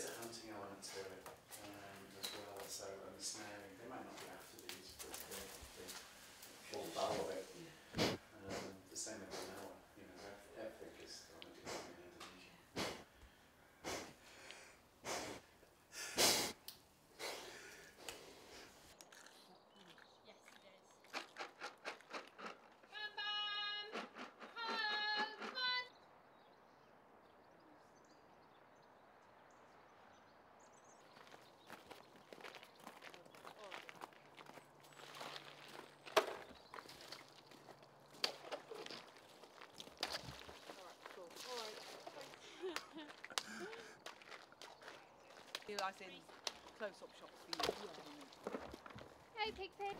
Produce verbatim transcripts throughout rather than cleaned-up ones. is a hunting element to it um, as well, so, and the snaring, they might not be after these, but they, they all follow it. Yeah. Um, the same with the Noah, you know, everything is going to be in Indonesia. Nice in close-up shots for you. Yeah. Hey, pig pig.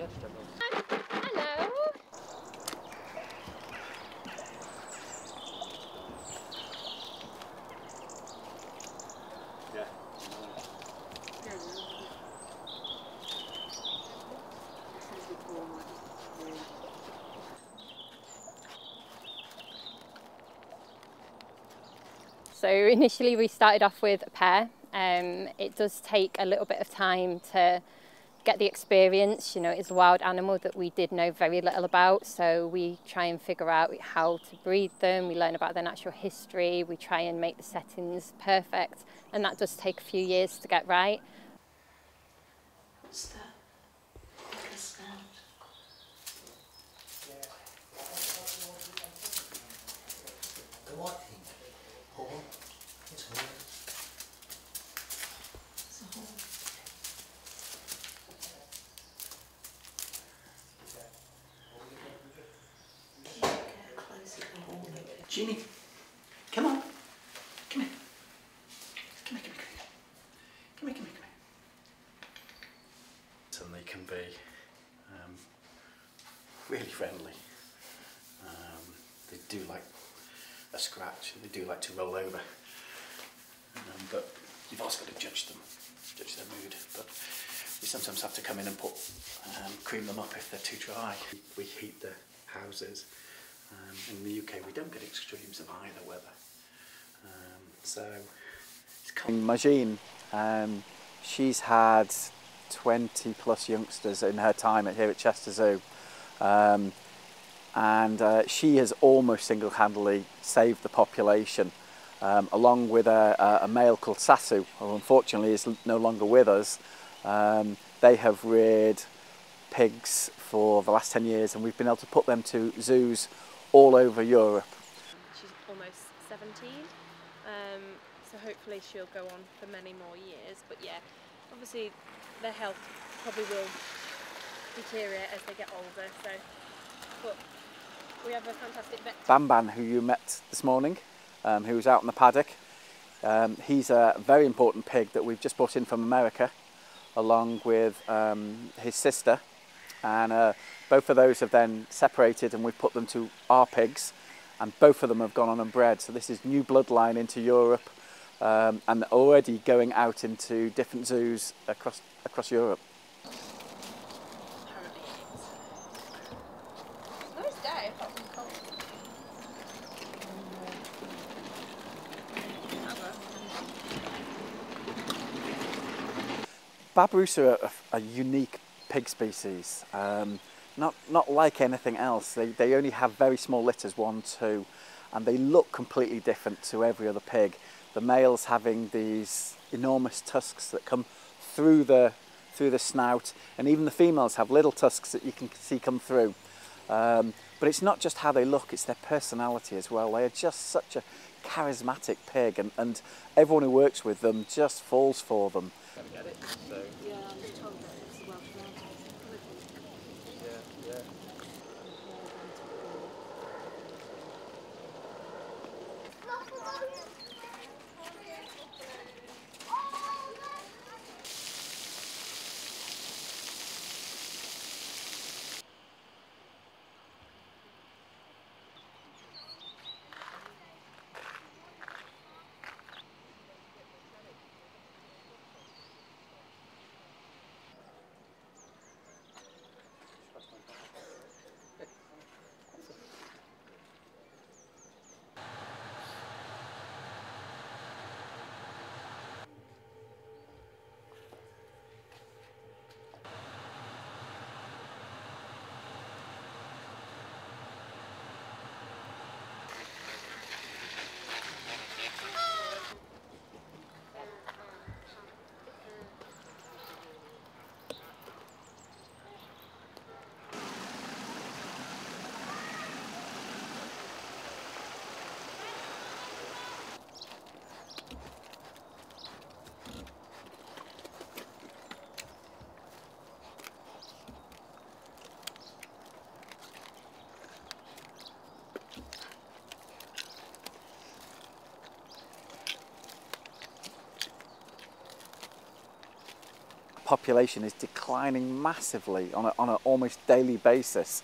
um, hello. Yeah. So initially we started off with a pair. Um, it does take a little bit of time to get the experience. You know, it's a wild animal that we did know very little about. So we try and figure out how to breed them. We learn about their natural history. We try and make the settings perfect. And that does take a few years to get right. What's that? Jimmy, come on, come here, come here, come here, come here, come here, come here, come here. Suddenly can be um, really friendly. Um, they do like a scratch, they do like to roll over, um, but you've also got to judge them, judge their mood. But we sometimes have to come in and put um, cream them up if they're too dry. We heat the houses. Um, in the U K, we don't get extremes of either weather. Um, so, it's Majine, um, she's had twenty plus youngsters in her time at, here at Chester Zoo. Um, and uh, she has almost single-handedly saved the population, um, along with a, a male called Sasu, who unfortunately is no longer with us. Um, they have reared pigs for the last ten years, and we've been able to put them to zoos all over Europe. She's almost seventeen, um, so hopefully she'll go on for many more years. But yeah, obviously their health probably will deteriorate as they get older. So, but we have a fantastic vet. Ban Ban, who you met this morning, um, who was out in the paddock, um, he's a very important pig that we've just brought in from America, along with um, his sister. And uh, both of those have then separated, and we've put them to our pigs, and both of them have gone on and bred. So this is new bloodline into Europe, um, and already going out into different zoos across across Europe. Nice day, apart from cold. Babirusa are a unique pig species, um, not not like anything else. They, they only have very small litters, one, two, and they look completely different to every other pig. The males having these enormous tusks that come through the through the snout, and even the females have little tusks that you can see come through. Um, but it's not just how they look; it's their personality as well. They are just such a charismatic pig, and, and everyone who works with them just falls for them. Can we get it? So. Yeah. that population is declining massively on a, on an almost daily basis.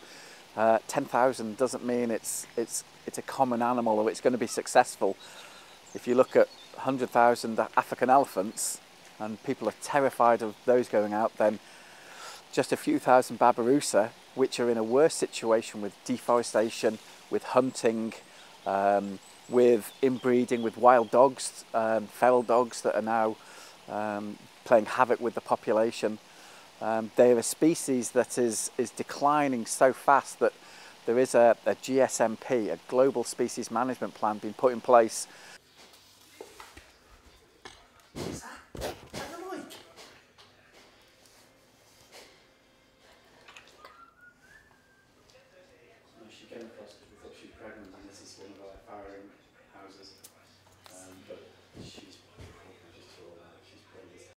Uh, ten thousand doesn't mean it's, it's, it's a common animal or it's going to be successful. If you look at one hundred thousand African elephants and people are terrified of those going out, then just a few thousand Babirusa, which are in a worse situation with deforestation, with hunting, um, with inbreeding, with wild dogs, um, feral dogs that are now um, playing havoc with the population. Um, they are a species that is, is declining so fast that there is a, a G S M P, a Global Species Management Plan, being put in place.